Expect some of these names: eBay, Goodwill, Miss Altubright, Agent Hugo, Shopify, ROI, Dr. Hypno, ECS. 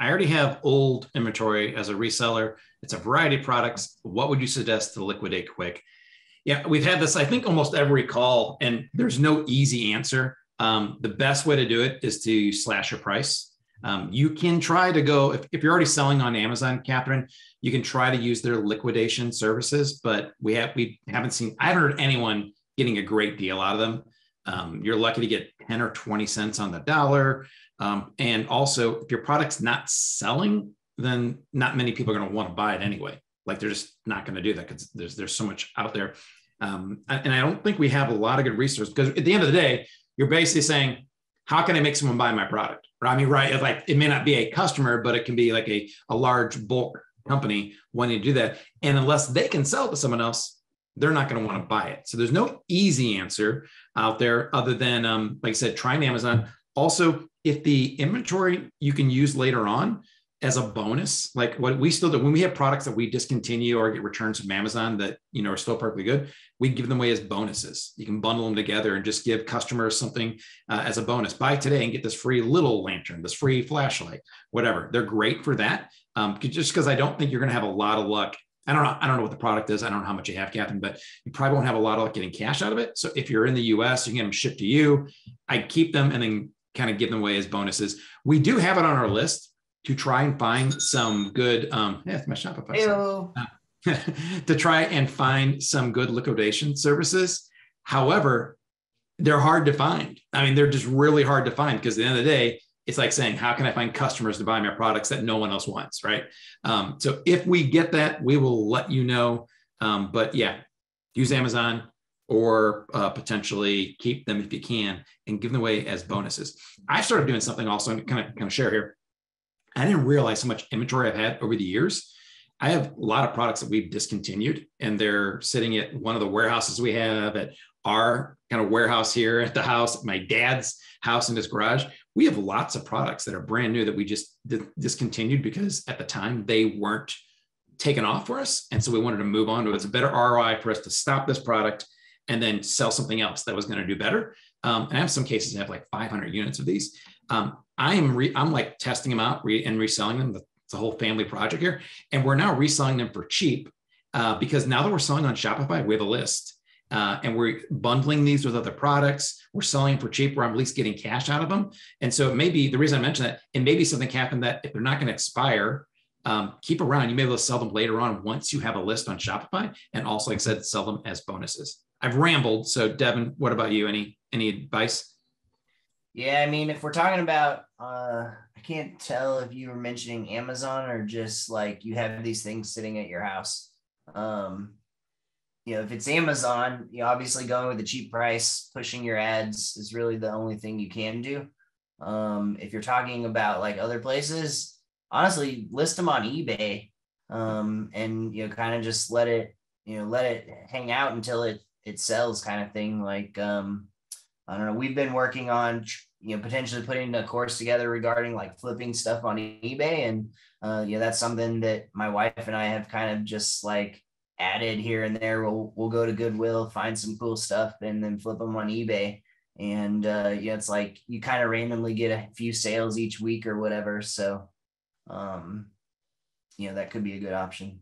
I already have old inventory as a reseller. It's a variety of products. What would you suggest to liquidate quick? Yeah, we've had this, I think, almost every call, and there's no easy answer. The best way to do it is to slash your price. You can try to go, if you're already selling on Amazon, Catherine, you can try to use their liquidation services, but we haven't seen, I haven't heard anyone getting a great deal out of them. You're lucky to get 10 or 20 cents on the dollar. And also if your product's not selling, then not many people are going to want to buy it anyway. Like they're just not going to do that because there's so much out there. And I don't think we have a lot of good resources because at the end of the day, you're basically saying, how can I make someone buy my product? I mean, right. It's like, it may not be a customer, but it can be like a large bulk company wanting to do that. And unless they can sell to someone else, they're not going to want to buy it. So there's no easy answer out there other than, like I said, trying Amazon. Also, if the inventory you can use later on as a bonus, like what we still do, when we have products that we discontinue or get returns from Amazon that, you know, are still perfectly good, we give them away as bonuses. You can bundle them together and just give customers something as a bonus. Buy today and get this free little lantern, this free flashlight, whatever. They're great for that. Just because I don't think you're going to have a lot of luck. I don't know what the product is. I don't know how much you have, Catherine, but you probably won't have a lot of luck getting cash out of it. So if you're in the US, you can get them shipped to you. I keep them and then kind of give them away as bonuses. We do have it on our list to try and find some good, it's my Shopify. To try and find some good liquidation services. However, they're hard to find. I mean, they're just really hard to find because at the end of the day, it's like saying, how can I find customers to buy my products that no one else wants, right? So if we get that, we will let you know. But yeah, use Amazon or potentially keep them if you can and give them away as bonuses. I started doing something also, and kind of share here. I didn't realize how much inventory I've had over the years. I have a lot of products that we've discontinued and they're sitting at one of the warehouses we have at our kind of warehouse here at the house, my dad's house in his garage. We have lots of products that are brand new that we just discontinued because at the time they weren't taken off for us. And so we wanted to move on to it. It's a better ROI for us to stop this product and then sell something else that was going to do better. And I have some cases that have like 500 units of these. I'm like testing them out and reselling them. It's a whole family project here. And we're now reselling them for cheap because now that we're selling on Shopify, we have a list. And we're bundling these with other products. We're selling for cheap, or I'm at least getting cash out of them. And so maybe the reason I mentioned that, and maybe something happened that if they're not going to expire, keep around. You may be able to sell them later on once you have a list on Shopify. And also, like I said, sell them as bonuses. I've rambled. So Devin, what about you? Any advice? Yeah, I mean, if we're talking about, I can't tell if you were mentioning Amazon or just like you have these things sitting at your house. You know, if it's Amazon, you obviously going with a cheap price, pushing your ads is really the only thing you can do. If you're talking about like other places, honestly, list them on eBay, and you know, kind of just let it hang out until it sells, kind of thing. Like, I don't know, we've been working on, you know, potentially putting a course together regarding like flipping stuff on eBay, and you know, that's something that my wife and I have kind of just like added here and there. We'll go to Goodwill, find some cool stuff, and then flip them on eBay. And yeah, it's like you kind of randomly get a few sales each week or whatever. So, you know, that could be a good option.